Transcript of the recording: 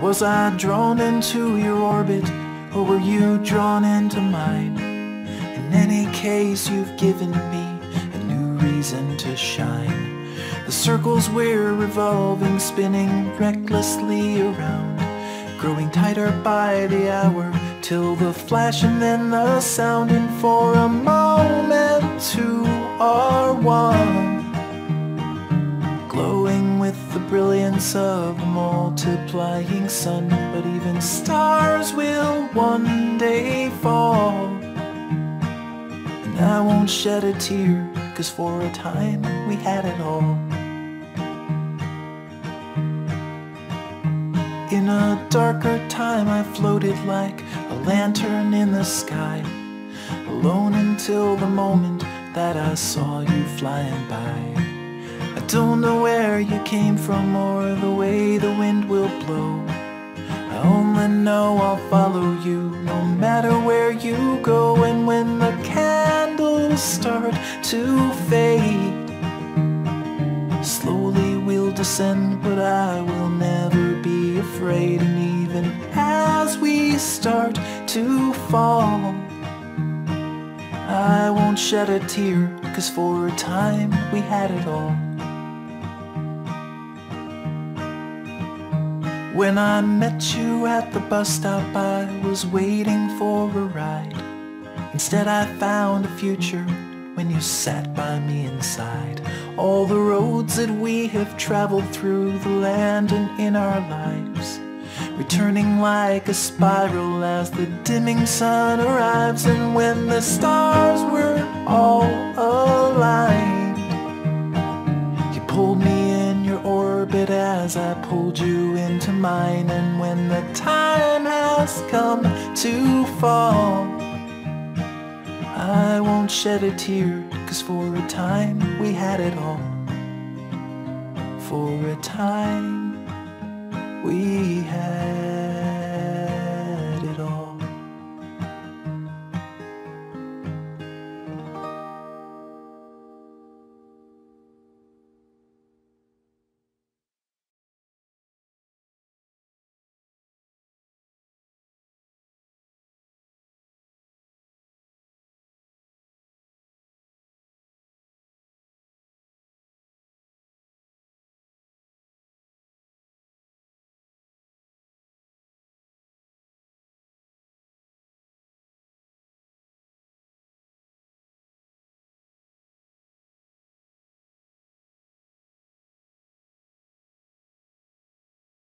Was I drawn into your orbit, or were you drawn into mine? In any case, you've given me a new reason to shine. The circles we're revolving, spinning recklessly around, growing tighter by the hour, till the flash and then the sound. And for a moment, two are one, glowing with the brilliance of a multiplying sun. But even stars will one day fall, and I won't shed a tear, 'cause for a time we had it all. In a darker time I floated like a lantern in the sky, alone until the moment that I saw you flying by. I don't know where you came from or the way the wind will blow. I only know I'll follow you no matter where you go. And when the candles start to fade, slowly we'll descend, but I will never be afraid. And even as we start to fall, I won't shed a tear, 'cause for a time we had it all. When I met you at the bus stop, I was waiting for a ride. Instead I found a future when you sat by me inside. All the roads that we have traveled through, the land and in our lives, returning like a spiral as the dimming sun arrives. And when the stars were all aligned, you pulled me in your orbit as I pulled you into mine. And when the time has come to fall, I won't shed a tear, 'cause for a time we had it all. For a time we had